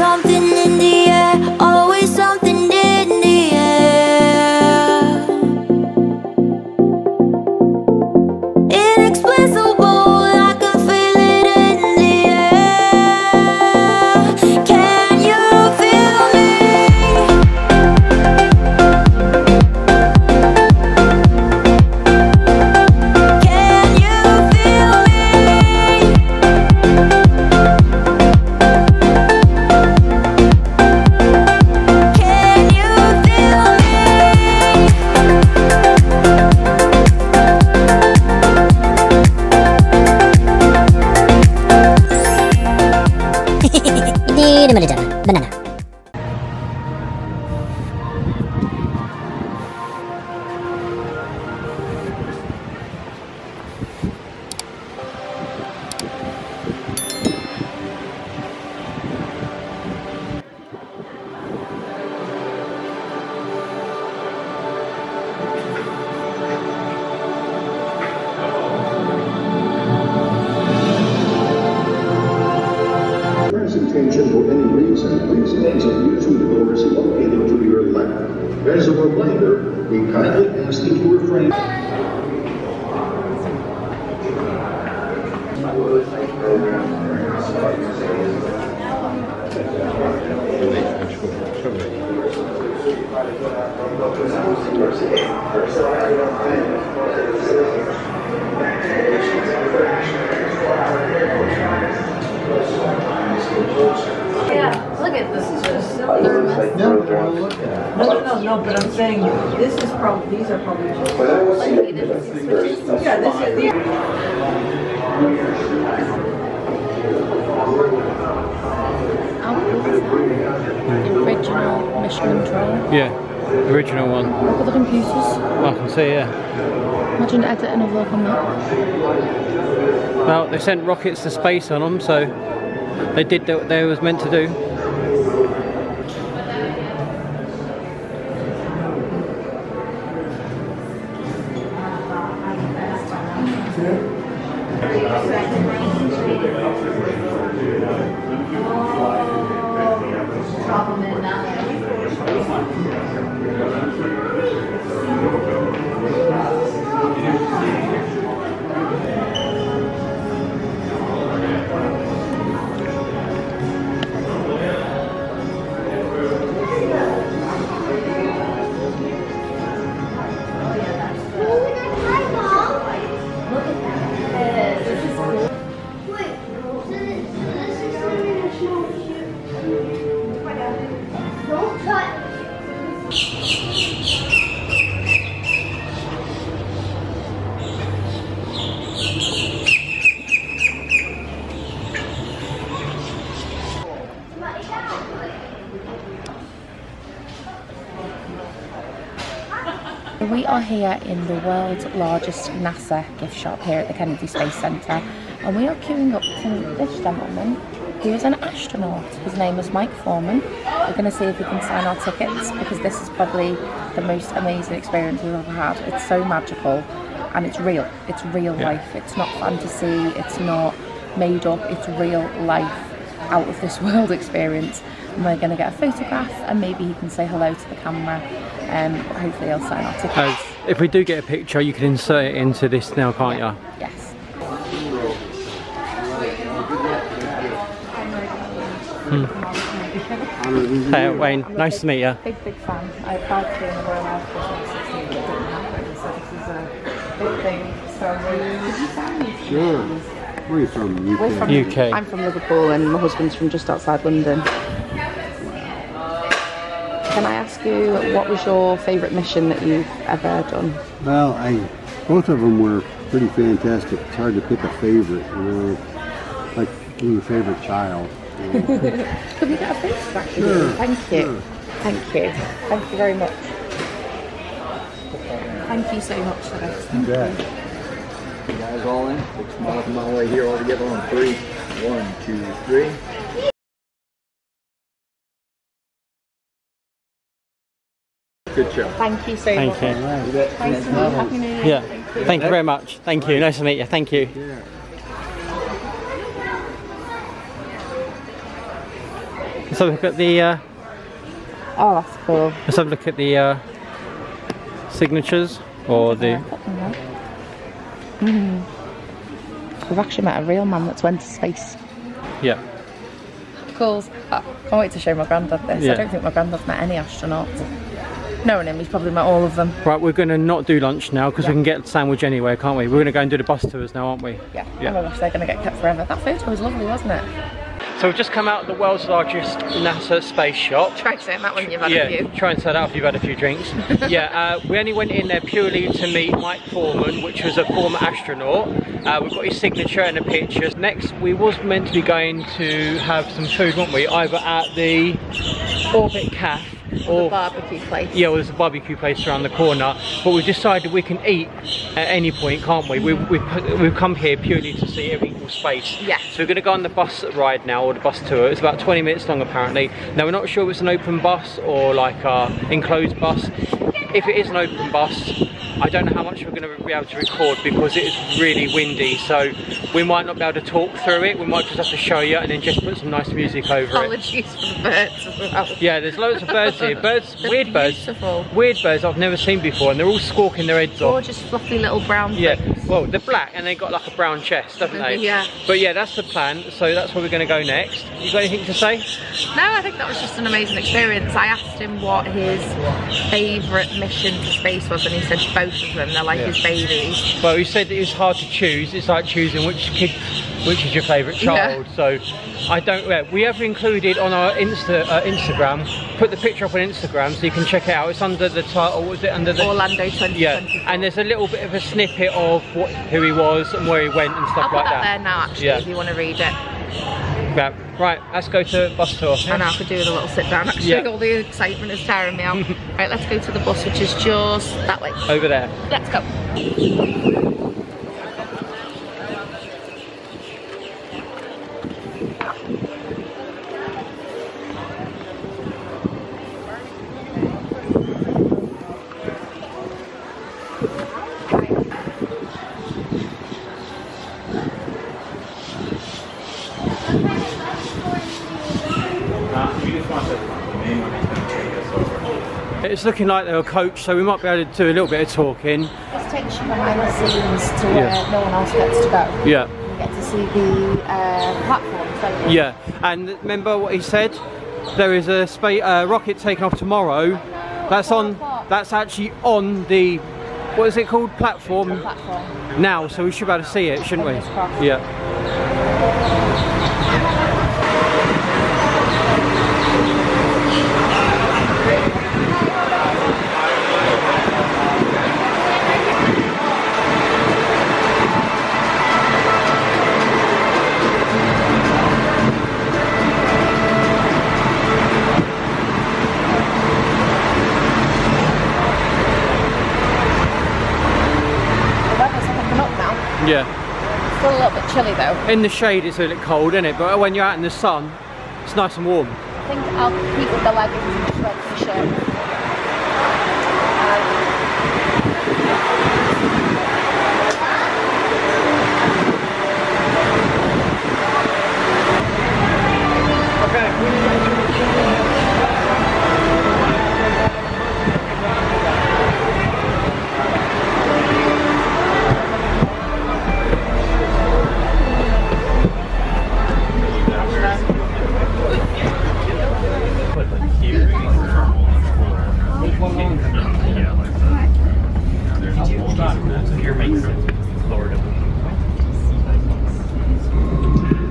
something in the air, always something in the air. Inexplicable, I can feel it in the air. Can you feel me? Can you feel me? Can you feel Need a minute, banana. Presentation for any reason, please exit usually the doors located to your left. As a reminder, we kindly ask that you refrain. Yeah, look at this. Is just another mess. No, but I'm saying this is probably, these are probably just slightly different. Yeah, this is the original mission control. Yeah, the original one. Look at the computers. I can see, yeah. Imagine at the end of work on that. Well, they sent rockets to space on them, so they did what they was meant to do. We are here in the world's largest NASA gift shop here at the Kennedy Space Center, and we are queuing up to this gentleman who is an astronaut. His name is Mike Foreman. We're going to see if we can sign our tickets, because this is probably the most amazing experience we've ever had. It's so magical, and it's real. It's real life. It's not fantasy. It's not made up. It's real life, out of this world experience. And we're going to get a photograph, and maybe he can say hello to the camera, and hopefully he'll sign our tickets. If we do get a picture, you can insert it into this now, can't you? Yes. Hey Wayne, nice to meet you. Big fan. I applied to be in the Royal Air Force in 2016, but it didn't happen, so this is a big thing. So did you sign these? Sure. Where are you from? UK? We're from UK. I'm from Liverpool, and my husband's from just outside London. Can I ask you, what was your favourite mission that you've ever done? Well, both of them were pretty fantastic. It's hard to pick a favourite, you know, like being your favourite child. You know. Could we get a photograph? Sure, thank you. Sure. Thank you. Thank you very much. Thank you so much for this. Thank you. You guys all in? It's my way here all together on 3. 1, 2, 3. Good job. Thank you so much. Thank you. Nice to meet you. Happy New Year. Yeah. Thank you very much. Thank you. Nice to meet you. Thank you. Yeah. Let's have a look at the oh, that's cool. Let's have a look at the signatures or the We've actually met a real man that's went to space. Yeah. Cool. I can't wait to show my granddad this. Yeah. I don't think my granddad met any astronauts. Knowing him, he's probably met all of them. Right, we're going to not do lunch now because we can get a sandwich anywhere, can't we? We're going to go and do the bus tours now, aren't we? Yeah. Yeah. Oh my gosh, they're going to get kept forever. That photo was lovely, wasn't it? So we've just come out of the world's largest NASA space shop. Try saying that when you've had a few. Try and say that after you've had a few drinks. We only went in there purely to meet Mike Foreman, which was a former astronaut. We've got his signature and a picture. Next, we was meant to be going to have some food, weren't we? Either at the Orbit Cafe. Or the barbecue place. Yeah, well, there's a barbecue place around the corner, but we've decided we can eat at any point, can't we? We've come here purely to see everything space. Yeah. So we're going to go on the bus ride now, or the bus tour. It's about 20 minutes long apparently. Now we're not sure if it's an open bus or like a enclosed bus. If it is an open bus, I don't know how much we're going to be able to record because it is really windy, so we might not be able to talk through it. We might just have to show you and then just put some nice music over it. Apologies for the birds as well. Yeah, there's loads of birds here. Birds, weird birds. Weird birds I've never seen before, and they're all squawking their heads off. Gorgeous fluffy little brown things. Well, they're black and they've got like a brown chest, haven't they? Yeah. But yeah, that's the plan, so that's where we're going to go next. You got anything to say? No, I think that was just an amazing experience. I asked him what his favourite mission to space was and he said both of them, they're like his babies. Well, he said that it was hard to choose. It's like choosing which is your favourite child. Yeah. So I don't. We have included on our Instagram. Put the picture up on Instagram so you can check it out. It's under the title. Was it under the Orlando 2024? Yeah. And there's a little bit of a snippet of who he was and where he went and stuff like that. I'll put that there now, actually, if you want to read it. But, right, let's go to bus tour. I know, I could do with a little sit down actually. Yeah. All the excitement is tiring me out. Right, let's go to the bus, which is just that way. Over there. Let's go. It's looking like they're a coach, so we might be able to do a little bit of talking. This takes you behind the scenes to where no one else gets to go. Yeah. You get to see the platforms, don't you? Yeah, and remember what he said? There is a rocket taking off tomorrow. That's on. That's actually on the, what is it called? Platform. The platform. Now, so we should be able to see it, shouldn't we? Yeah. Yeah. It's still a little bit chilly though. In the shade it's a little cold, isn't it? But when you're out in the sun, it's nice and warm. I think I'll keep with the leggings and the shirt.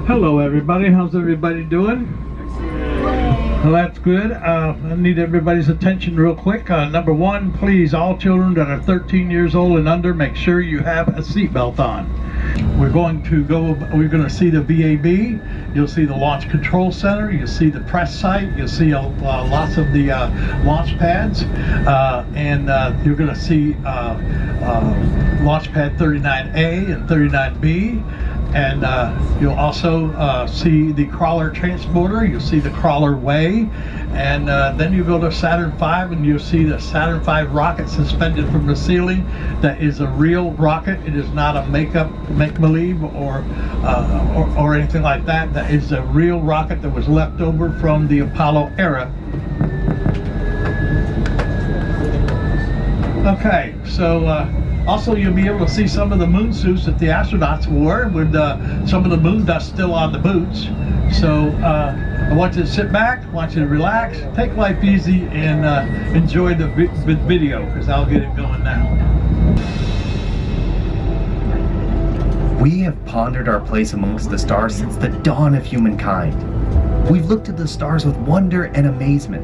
Hello everybody, how's everybody doing? Well, that's good. I need everybody's attention real quick. Number one, please, all children that are 13 years old and under, make sure you have a seatbelt on. We're going to see the VAB, you'll see the Launch Control Center, you'll see the press site, you'll see lots of the launch pads, and you're going to see Launch Pad 39A and 39B. And you'll also see the crawler transporter, you'll see the crawler way, and then you go to Saturn V and you'll see the Saturn V rocket suspended from the ceiling. That is a real rocket. It is not a make-believe or anything like that. That is a real rocket that was left over from the Apollo era. Okay, so also, you'll be able to see some of the moon suits that the astronauts wore with some of the moon dust still on the boots. So I want you to sit back, I want you to relax, take life easy, and enjoy the video, because I'll get it going now. We have pondered our place amongst the stars since the dawn of humankind. We've looked at the stars with wonder and amazement,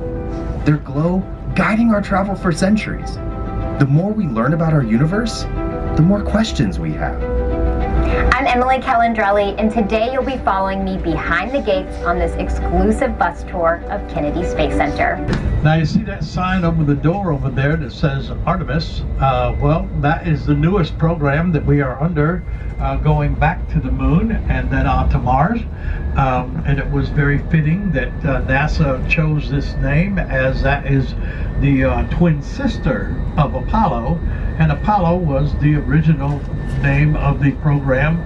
their glow guiding our travel for centuries. The more we learn about our universe, the more questions we have. I'm Emily Calandrelli, and today you'll be following me behind the gates on this exclusive bus tour of Kennedy Space Center. Now you see that sign over the door over there that says Artemis. Well, that is the newest program that we are under, going back to the moon and then on to Mars. And it was very fitting that NASA chose this name, as that is the twin sister of Apollo, and Apollo was the original name of the program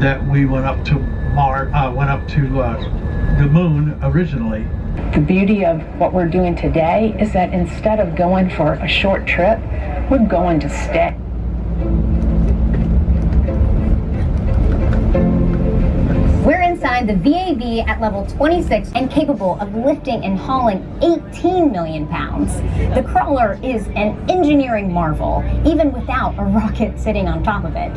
that we went up to Mars, the moon originally. The beauty of what we're doing today is that instead of going for a short trip, we're going to stay. We're inside the VAB at level 26 and capable of lifting and hauling 18 million pounds. The crawler is an engineering marvel, even without a rocket sitting on top of it.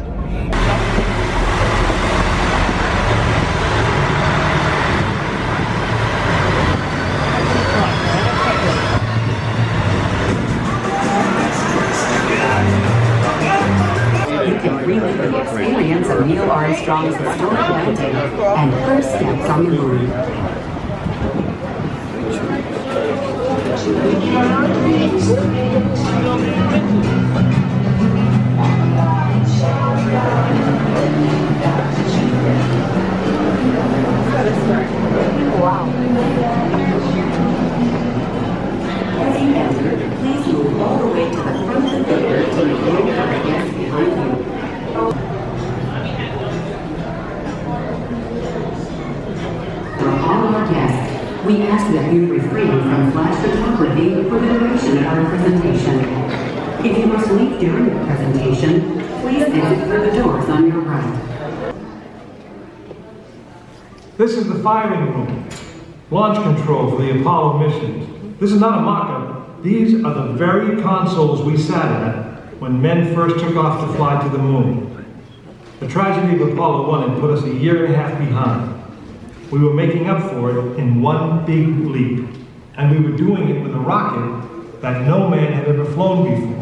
The experience of Neil Armstrong's historic landing and first steps on the moon. Wow. Please move all the way to the front of the theater to the door against behind you. We ask that you refrain from flash photography for the duration of our presentation. If you must leave during the presentation, please exit through the doors on your right. This is the firing room, launch control for the Apollo missions. This is not a mock-up. These are the very consoles we sat at when men first took off to fly to the moon. The tragedy of Apollo 1 had put us a year and a half behind. We were making up for it in one big leap, and we were doing it with a rocket that no man had ever flown before.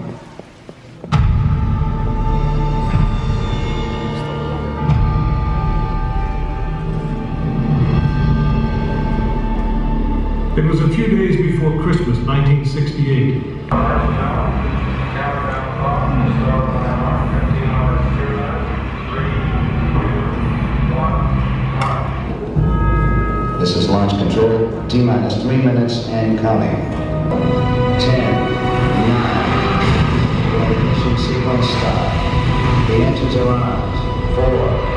It was a few days before Christmas, 1968. This is launch control, T-minus 3 minutes and counting. 10, 9, ignition sequence start. The engines are on out. 4.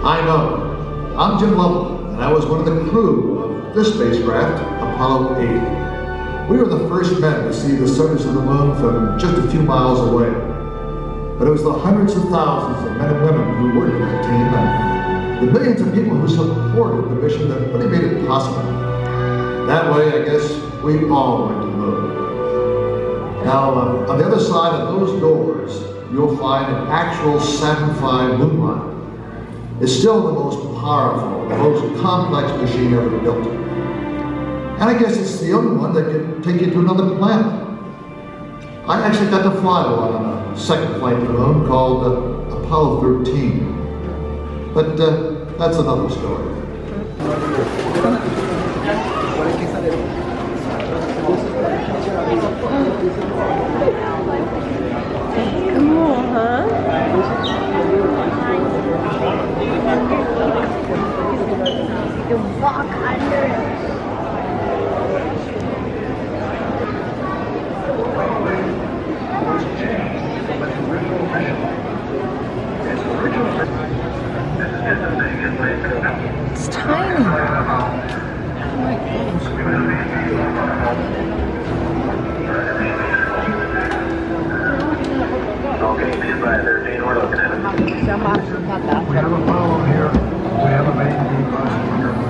I know. I'm Jim Lovell, and I was one of the crew crew of the spacecraft, Apollo 8. We were the first men to see the surface of the moon from just a few miles away. But it was the hundreds of thousands of men and women who worked with the team and the millions of people who supported the mission that really made it possible. That way, I guess, we all went to the moon. Now, on the other side of those doors, you'll find an actual Saturn V moon rocket. It's still the most powerful, the most complex machine ever built. And I guess it's the only one that can take you to another planet. I actually got to fly one on a second flight to the moon called Apollo 13. But that's another story. Cool, huh? You walk under it. It's tiny. Oh my gosh. Okay, P5 13, we're looking at it. We have a follow here. We have a main P5 here.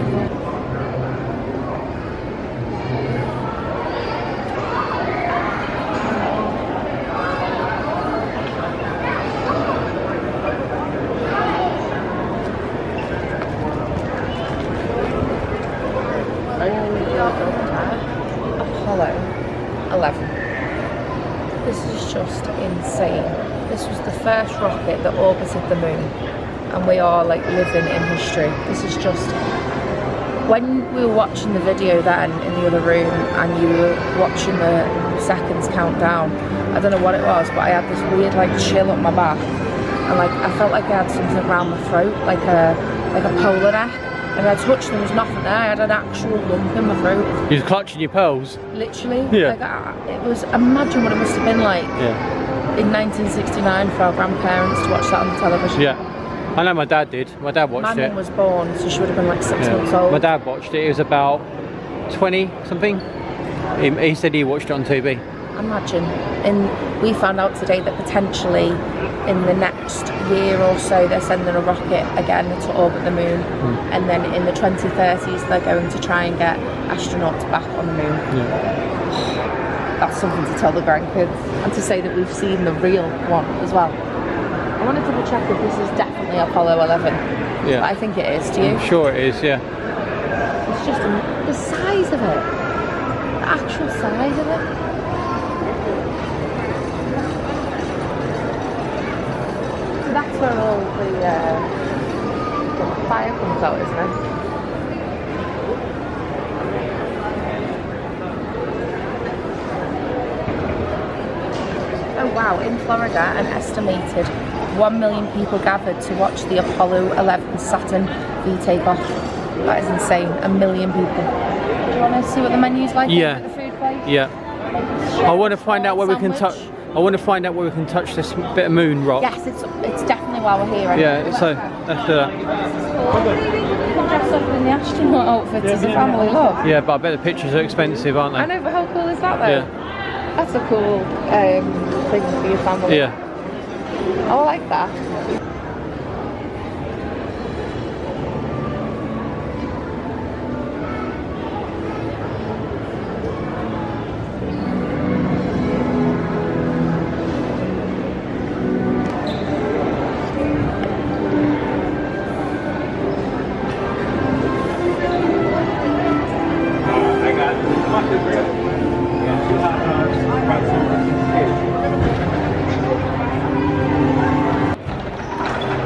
First rocket that orbited the moon, and we are like living in history. This is just, when we were watching the video then in the other room and you were watching the seconds count down, I don't know what it was, but I had this weird like chill up my back, and like I felt like I had something around my throat, like a polar neck, and I touched and there was nothing there. I had an actual lump in my throat. You was clutching your pearls? Literally, yeah. Like, it was, imagine what it must have been like. Yeah. In 1969 for our grandparents to watch that on the television. Yeah, I know my dad did. My dad watched it. My mum was born, so she would have been like 6 months old. My dad watched it. He was about 20 something. He said he watched it on TV. Imagine. And we found out today that potentially in the next year or so they're sending a rocket again to orbit the moon, and then in the 2030s they're going to try and get astronauts back on the moon. Yeah. That's something to tell the grandkids, and to say that we've seen the real one as well. I want to double check if this is definitely Apollo 11. Yeah. But I think it is, do you? I'm sure it is, yeah. It's just the size of it. The actual size of it. So that's where all the fire comes out, isn't it? Wow, in Florida, an estimated 1 million people gathered to watch the Apollo 11 Saturn V takeoff. That is insane, 1 million people. Do you want to see what the menu's like? Yeah. The food place? Yeah. I want to find out where we can touch. I want to find out where we can touch this bit of moon rock. Yes, it's definitely while we're here. Yeah. So let's do that. You can dress up in the astronaut outfit as a family look. Yeah, but I bet the pictures are expensive, aren't they? I know, but how cool is that though? Yeah. That's a cool thing for your family. Yeah. Oh, I like that.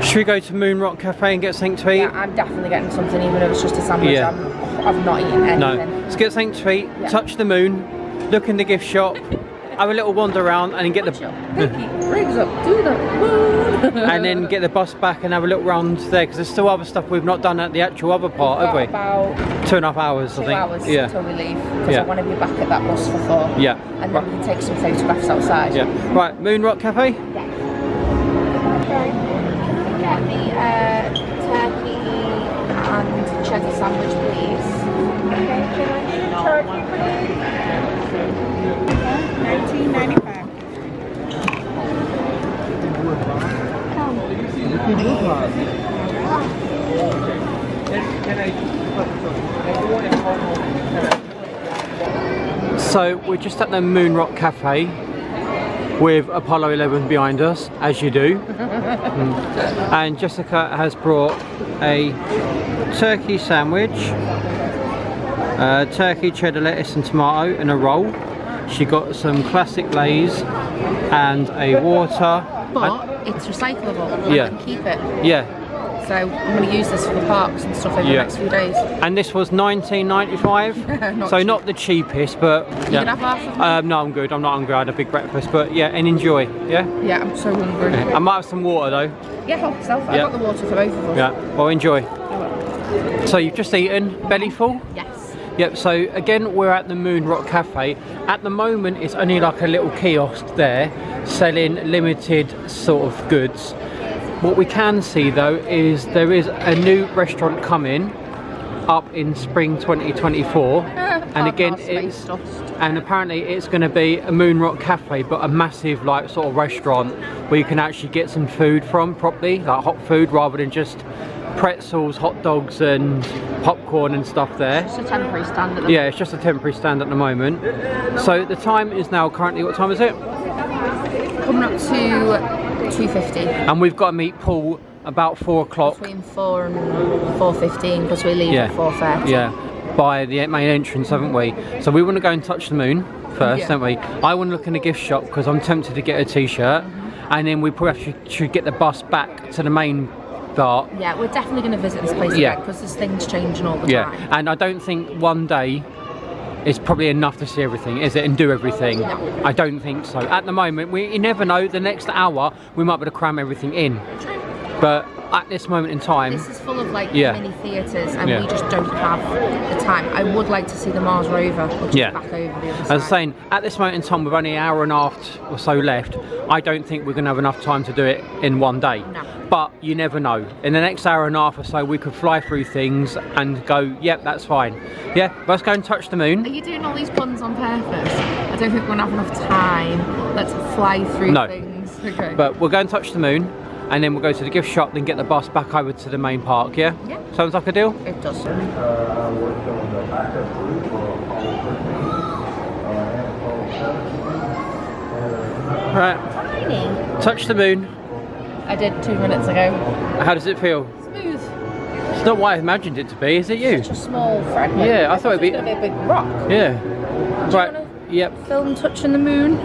Should we go to Moon Rock Cafe and get something to eat? Yeah, I'm definitely getting something, even if it's just a sandwich. Yeah. I've not eaten anything. No. Let's get something to eat, yeah. Touch the moon, look in the gift shop, have a little wander around and get and then get the bus back and have a little round there, because there's still other stuff we've not done at the actual other part, have we? About 2.5 hours, I think. 2 hours, yeah. Until we leave, because I want to be back at that bus for 4. Yeah. And then we can take some photographs outside. Yeah. Right, Moon Rock Cafe? Yeah. Turkey and cheddar sandwich, please. So we're just at the Moon Rock Cafe with Apollo 11 behind us, as you do. And Jessica has brought a turkey sandwich, turkey, cheddar, lettuce and tomato in a roll. She got some classic Lays and a water. But it's recyclable, and yeah. I can keep it. Yeah. So I'm going to use this for the parks and stuff over the next few days. And this was £19.95, so cheap. Not the cheapest, but... You can have half of them? No, I'm good. I'm not hungry. I had a big breakfast, but yeah, and enjoy, yeah? Yeah, I'm so hungry. Yeah. I might have some water though. Yeah, help yourself. Yeah. I got the water for both of us. Yeah, well, enjoy. I will. So you've just eaten, belly full? Yes. Yep, so again, we're at the Moon Rock Cafe. At the moment, it's only like a little kiosk there, selling limited sort of goods. What we can see though is there is a new restaurant coming up in spring 2024, and again it's and apparently it's going to be a Moon Rock Cafe, but a massive like sort of restaurant where you can actually get some food from properly, like hot food, rather than just pretzels, hot dogs and popcorn and stuff there. It's just a temporary stand at the moment. It's just a temporary stand at the moment. So the time is now currently, what time is it? Coming up to 2:50. And we've got to meet Paul about 4 o'clock. Between 4 and 4:15, because we leave at 4:30. Yeah, by the main entrance, haven't we? So we want to go and touch the moon first, don't we? I want to look in a gift shop because I'm tempted to get a T-shirt, and then we probably should get the bus back to the main part. Yeah, we're definitely going to visit this place back because there's things changing all the time. And I don't think one day it's probably enough to see everything, is it, and do everything? No. I don't think so. At the moment, you never know, the next hour, we might be able to cram everything in. True. But at this moment in time... This is full of like mini theatres, and we just don't have the time. I would like to see the Mars rover, which is back over the other side. I was saying, at this moment in time, with only an hour and a half or so left, I don't think we're going to have enough time to do it in one day. No. But you never know. In the next hour and a half or so, we could fly through things and go, yep, that's fine. Yeah, let's go and touch the moon. Are you doing all these puns on purpose? I don't think we're going to have enough time. Let's fly through things. Okay. But we'll go and touch the moon, and then we'll go to the gift shop, then get the bus back over to the main park, yeah? Yeah. Sounds like a deal? It does. Right. Touch the moon. I did 2 minutes ago. How does it feel? Smooth. It's not what I imagined it to be, is it you? It's such a small fragment. Yeah, I thought it'd be a big rock. Yeah. Do you want to film touching the moon?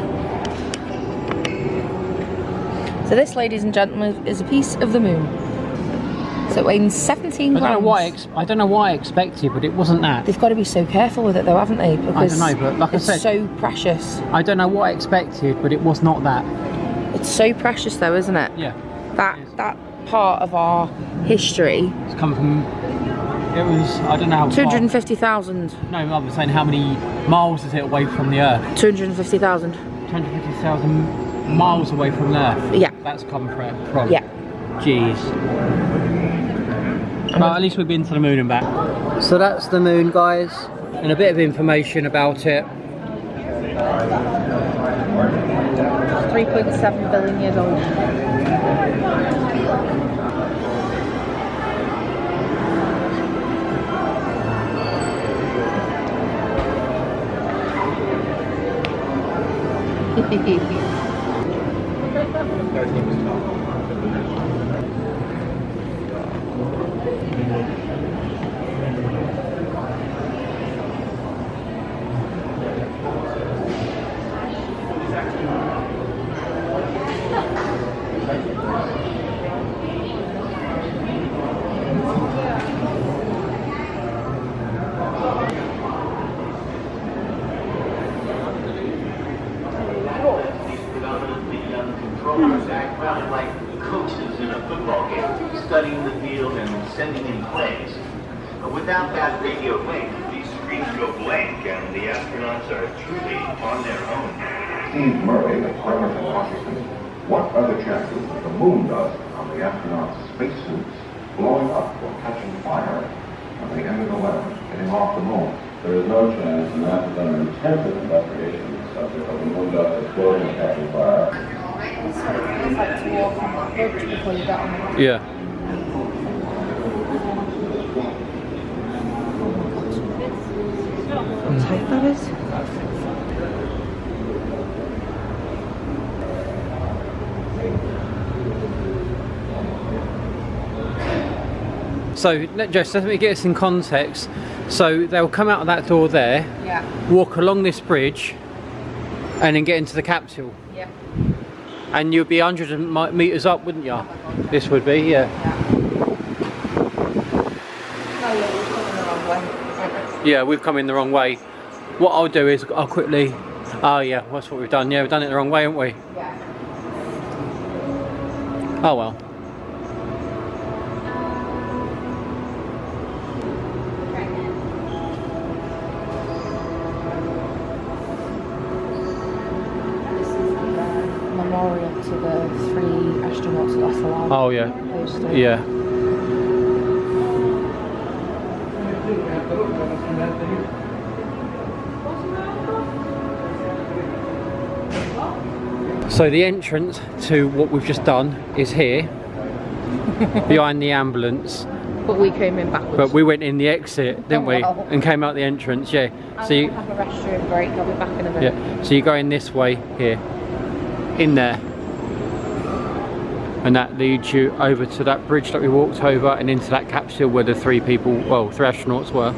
So this, ladies and gentlemen, is a piece of the moon. So it weighs 17 grams. I don't know why I expected, but it wasn't that. They've got to be so careful with it though, haven't they? Because I don't know, but like I said, it's so precious. I don't know what I expected, but it was not that. It's so precious though, isn't it? Yeah. That part of our history. It's come from, it was, I don't know. 250,000. No, I was saying how many miles is it away from the Earth? 250,000. 250,000 miles away from the Earth. Yeah. That's come from. Yeah. Jeez. Well, at least we've been to the moon and back. So that's the moon, guys, and a bit of information about it. 3.7 billion years old. Yeah. What type that is? So just let me get this in context. So they'll come out of that door there, yeah, walk along this bridge, and then get into the capsule. Yeah. And you'll be hundreds of meters up, wouldn't you? Oh, this would be, yeah. Yeah. Yeah, we've come in the wrong way. What I'll do is I'll quickly... Oh yeah, that's what we've done. Yeah, we've done it the wrong way, haven't we? Yeah. Oh well. Memorial to the 3 astronauts that lost their lives. Oh yeah. Yeah. So the entrance to what we've just done is here, behind the ambulance. But we came in backwards. But we went in the exit, didn't we? Well. And came out the entrance, yeah. So you have a restroom break, I'll be back in a minute. Yeah. So you go in this way here, in there. And that leads you over to that bridge that we walked over and into that capsule where the 3 people, well, 3 astronauts were.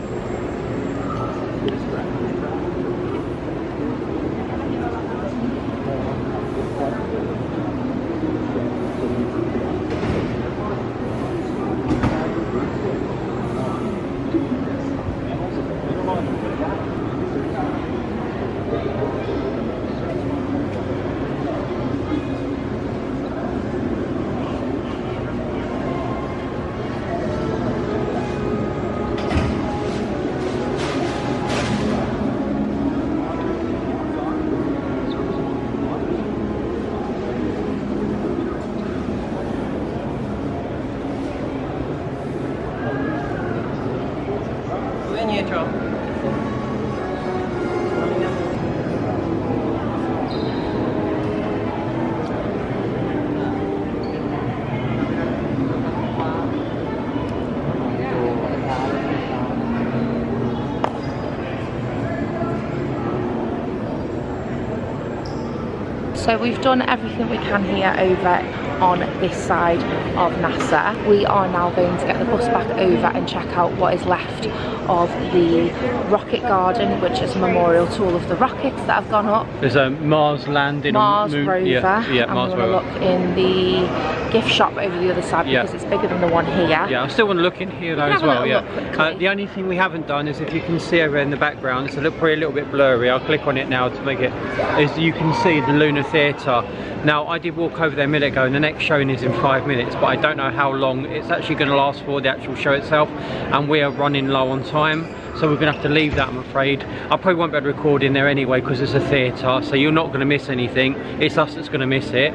So we've done everything we can here over on this side of NASA. We are now going to get the bus back over and check out what is left of the Rocket Garden, which is a memorial to all of the rockets that have gone up. There's a Mars landing, Mars on Moon rover. Yeah, yeah, and Mars rover. I'm going to look in the gift shop over the other side, yeah, because it's bigger than the one here. Yeah, I still want to look in here though as well. Yeah. The only thing we haven't done is, if you can see over in the background, it's probably a little bit blurry. I'll click on it now to make it. As you can see, the Luna Theatre. Now I did walk over there a minute ago, and the next showing is in 5 minutes, but I don't know how long it's actually going to last for, the actual show itself, and we are running low on time, so we're going to have to leave that, I'm afraid. I probably won't be able to record in there anyway because it's a theatre, so you're not going to miss anything. It's us that's going to miss it,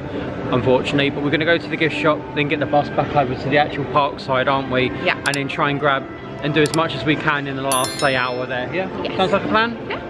unfortunately. But we're going to go to the gift shop, then get the bus back over to the actual park side, aren't we? Yeah. And then try and grab and do as much as we can in the last, say, hour there. Yeah? Yes. Sounds like a plan? Yeah.